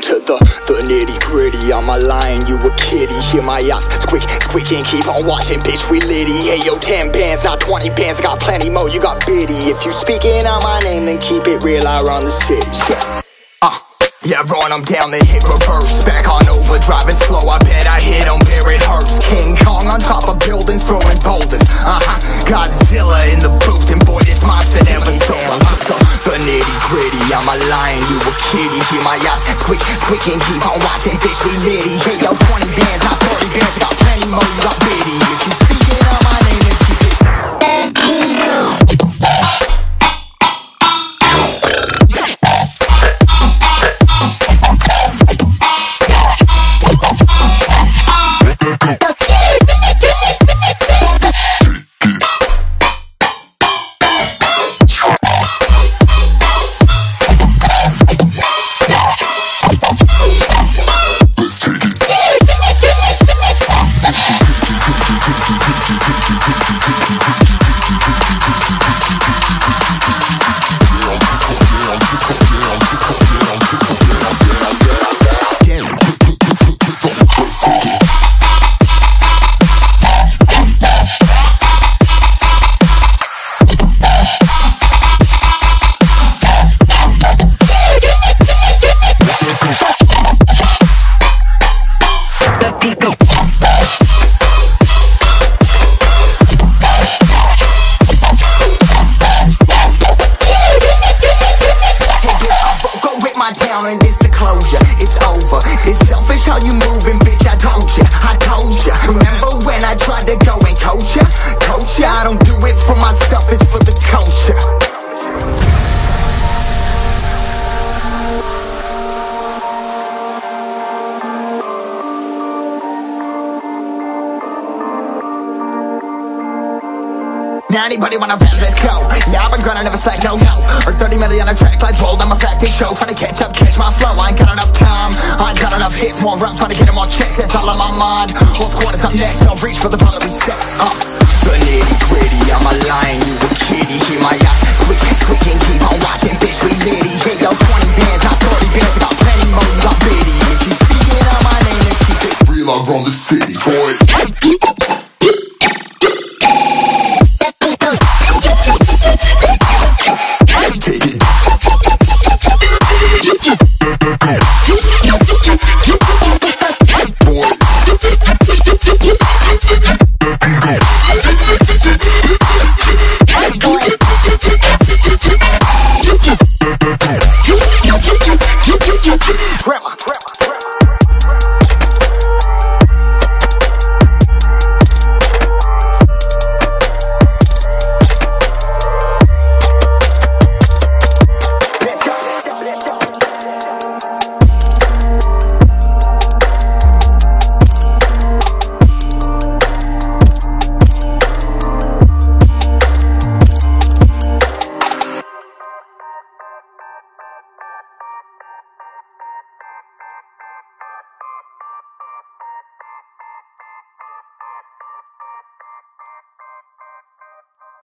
down to the nitty gritty. I'm a lion, you a kitty. Hear my ox squick, squick, and keep on watching, bitch, we litty. Hey yo, 10 bands, not 20 bands, I got plenty more, you got bitty. If you speaking on my name, then keep it real, I run the city. Yeah, run, I'm down, then hit reverse. Back on over, driving slow, I bet I hit him where it hurts. King Kong on top of buildings, throwing boulders. Godzilla in the booth, and boy, this mobster never sober. The nitty gritty, I'm a lion, you a kitty. Hear my eyes squeak, squeak, and keep on watching, bitch, we litty. Hey, yo, 20 bands, not 30 bands, got plenty more, you got bitty. If you speaking on my name, then keep it. And this the closure, it's over. It's selfish how you moving, bitch, I told ya, I told ya. Remember when I tried to go and coach ya? Coach ya, I don't do it for myself, it's for the culture. Now anybody wanna rap, let's go. Yeah, I've been grinding, never slack, no, no. Earned 30 million on a track like bold, I'm a fact, this show. Trying to catch up, catch my flow, I ain't got enough time, I ain't got enough hits, more rap, trying to get them more checks, that's all on my mind. Whole squad is up next, no reach for the ball that we set up. The nitty gritty, I'm a lion, you a kitty. Hear my eyes squeak, squeak, and keep on watching, bitch, we litty. Hey yo, 20 bands, not 30 bands, I got plenty more, you got bitty. If you speaking on my name, then keep it real, I run the city, boy. You